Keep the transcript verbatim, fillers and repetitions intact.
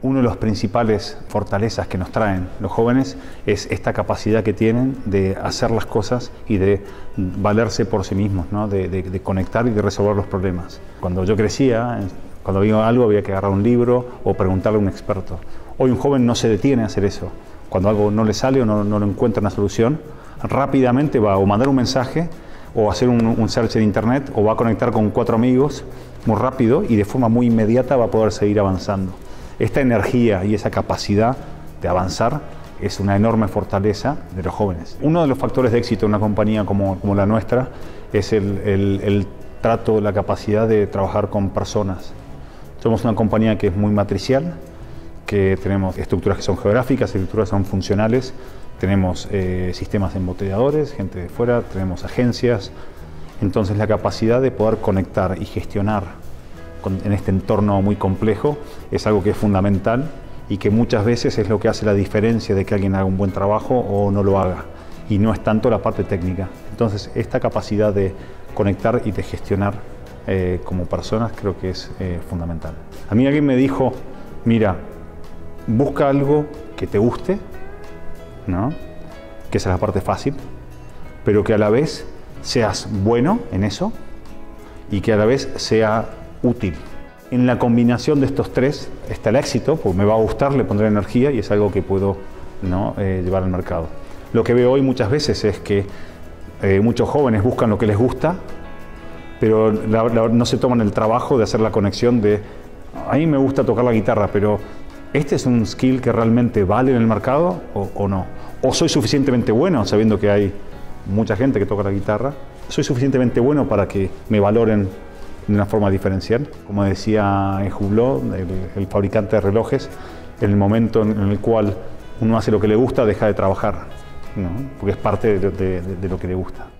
Uno de los principales fortalezas que nos traen los jóvenes es esta capacidad que tienen de hacer las cosas y de valerse por sí mismos, ¿no? de, de, de conectar y de resolver los problemas. Cuando yo crecía, cuando había algo había que agarrar un libro o preguntarle a un experto. Hoy un joven no se detiene a hacer eso. Cuando algo no le sale o no, no lo encuentra una solución, rápidamente va o mandar un mensaje o hacer un, un search en internet o va a conectar con cuatro amigos muy rápido y de forma muy inmediata va a poder seguir avanzando. Esta energía y esa capacidad de avanzar es una enorme fortaleza de los jóvenes. Uno de los factores de éxito en una compañía como, como la nuestra es el, el, el trato, la capacidad de trabajar con personas. Somos una compañía que es muy matricial, que tenemos estructuras que son geográficas, estructuras que son funcionales, tenemos eh, sistemas embotelladores, gente de fuera, tenemos agencias. Entonces la capacidad de poder conectar y gestionar en este entorno muy complejo es algo que es fundamental y que muchas veces es lo que hace la diferencia de que alguien haga un buen trabajo o no lo haga, y no es tanto la parte técnica. Entonces esta capacidad de conectar y de gestionar eh, como personas creo que es eh, fundamental. A mí alguien me dijo, mira, busca algo que te guste, ¿no? Que esa es la parte fácil, pero que a la vez seas bueno en eso y que a la vez sea útil. En la combinación de estos tres está el éxito, porque me va a gustar, le pondré energía y es algo que puedo, ¿no? eh, llevar al mercado. Lo que veo hoy muchas veces es que eh, muchos jóvenes buscan lo que les gusta, pero la, la, no se toman el trabajo de hacer la conexión de a mí me gusta tocar la guitarra, pero ¿este es un skill que realmente vale en el mercado o, o no? ¿O soy suficientemente bueno, sabiendo que hay mucha gente que toca la guitarra? ¿Soy suficientemente bueno para que me valoren de una forma diferencial? Como decía en Hublot, el, el fabricante de relojes, en el momento en el cual uno hace lo que le gusta, deja de trabajar, ¿no? Porque es parte de, de, de lo que le gusta.